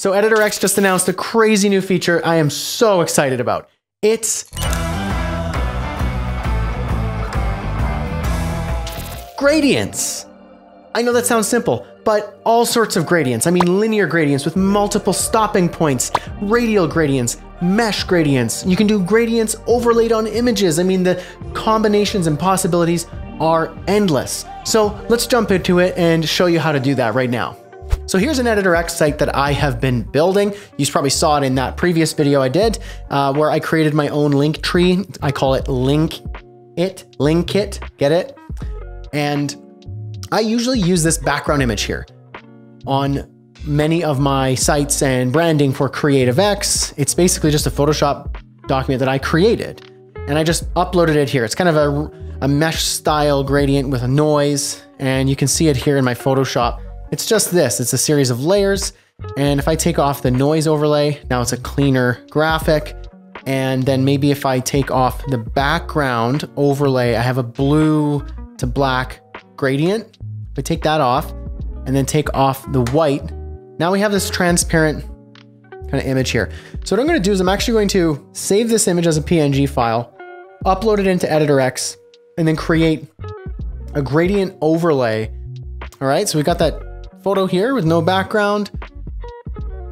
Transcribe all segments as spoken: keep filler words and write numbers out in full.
So EditorX just announced a crazy new feature I am so excited about. It's gradients. I know that sounds simple, but all sorts of gradients. I mean, linear gradients with multiple stopping points, radial gradients, mesh gradients. You can do gradients overlaid on images. I mean, the combinations and possibilities are endless. So let's jump into it and show you how to do that right now. So here's an EditorX site that I have been building. You probably saw it in that previous video I did, uh, where I created my own link tree. I call it Link It, Link It, get it? And I usually use this background image here on many of my sites and branding for Creative X. It's basically just a Photoshop document that I created, and I just uploaded it here. It's kind of a, a mesh style gradient with a noise, and you can see it here in my Photoshop. It's just this, it's a series of layers. And if I take off the noise overlay, now it's a cleaner graphic. And then maybe if I take off the background overlay, I have a blue to black gradient. If I take that off and then take off the white, now we have this transparent kind of image here. So what I'm gonna do is I'm actually going to save this image as a P N G file, upload it into EditorX, and then create a gradient overlay. All right, so we got that photo here with no background.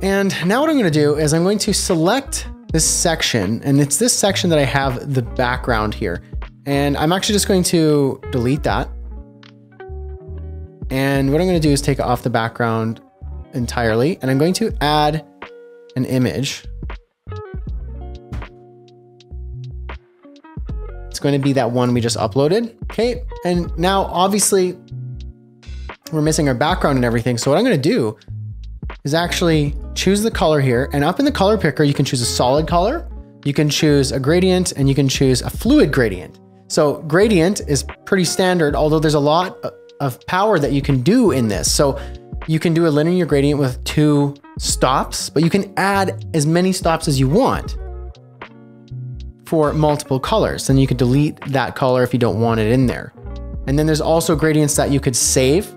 And now what I'm gonna do is I'm going to select this section, and it's this section that I have the background here. And I'm actually just going to delete that. And what I'm gonna do is take off the background entirely, and I'm going to add an image. It's going to be that one we just uploaded, okay? And now obviously, we're missing our background and everything. So what I'm gonna do is actually choose the color here, and up in the color picker, you can choose a solid color, you can choose a gradient, and you can choose a fluid gradient. So gradient is pretty standard, although there's a lot of power that you can do in this. So you can do a linear gradient with two stops, but you can add as many stops as you want for multiple colors. And you could delete that color if you don't want it in there. And then there's also gradients that you could save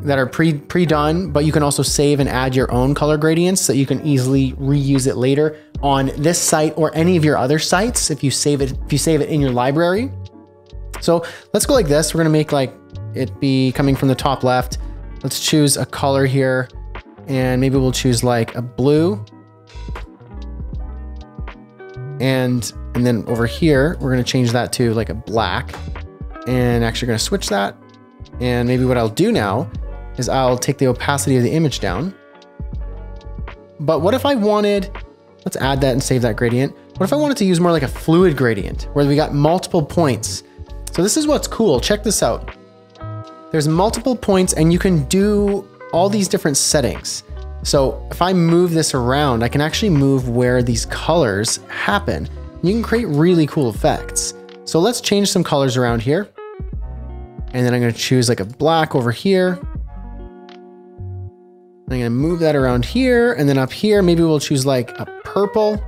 that are pre, pre-done, but you can also save and add your own color gradients so you can easily reuse it later on this site or any of your other sites if you save it, if you save it in your library. So let's go like this. We're gonna make like it be coming from the top left. Let's choose a color here, and maybe we'll choose like a blue. And, and then over here, we're gonna change that to like a black, and actually gonna switch that. And maybe what I'll do now is I'll take the opacity of the image down. But what if I wanted, let's add that and save that gradient. What if I wanted to use more like a fluid gradient where we got multiple points? So this is what's cool, check this out. There's multiple points and you can do all these different settings. So if I move this around, I can actually move where these colors happen. You can create really cool effects. So let's change some colors around here. And then I'm gonna choose like a black over here. I'm gonna move that around here, and then up here, maybe we'll choose like a purple.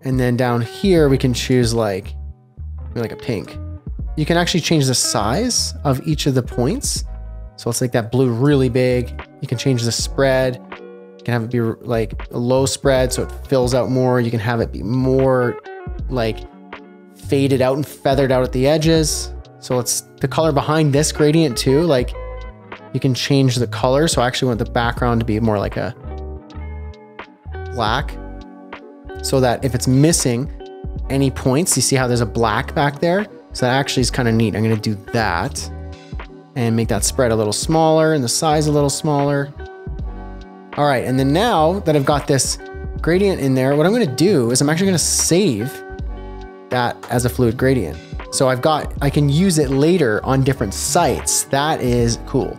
And then down here, we can choose like, like a pink. You can actually change the size of each of the points. So let's make that blue really big. You can change the spread. You can have it be like a low spread so it fills out more. You can have it be more like faded out and feathered out at the edges. So let's, the color behind this gradient too, like, you can change the color. So I actually want the background to be more like a black so that if it's missing any points, you see how there's a black back there. So that actually is kind of neat. I'm going to do that and make that spread a little smaller and the size a little smaller. All right. And then now that I've got this gradient in there, what I'm going to do is I'm actually going to save that as a fluid gradient. So I've got, I can use it later on different sites. That is cool.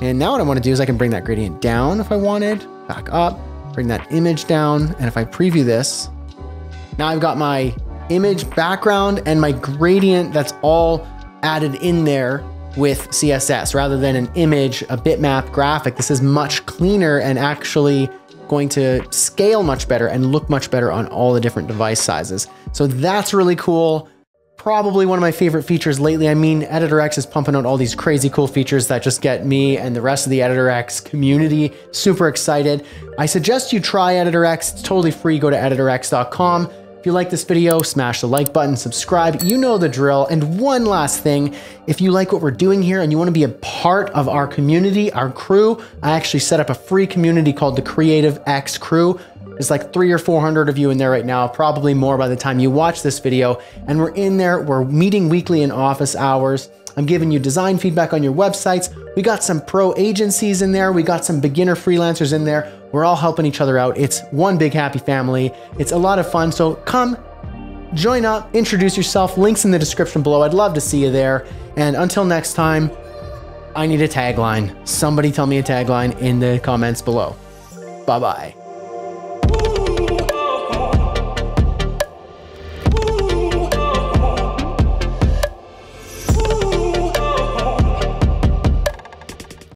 And now what I want to do is I can bring that gradient down if I wanted, back up, bring that image down. And if I preview this, now I've got my image background and my gradient that's all added in there with C S S rather than an image, a bitmap graphic. This is much cleaner and actually going to scale much better and look much better on all the different device sizes. So that's really cool. probably one of my favorite features lately. I mean, EditorX is pumping out all these crazy cool features that just get me and the rest of the EditorX community super excited. I suggest you try EditorX. It's totally free. Go to Editor X dot com. If you like this video, smash the like button, subscribe, you know the drill. And one last thing, if you like what we're doing here and you want to be a part of our community, our crew, I actually set up a free community called the Creative X Crew. There's like three or four hundred of you in there right now, probably more by the time you watch this video. And we're in there, we're meeting weekly in office hours. I'm giving you design feedback on your websites. We got some pro agencies in there. We got some beginner freelancers in there. We're all helping each other out. It's one big happy family. It's a lot of fun. So come join up, introduce yourself. Links in the description below. I'd love to see you there. And until next time, I need a tagline. Somebody tell me a tagline in the comments below. Bye-bye.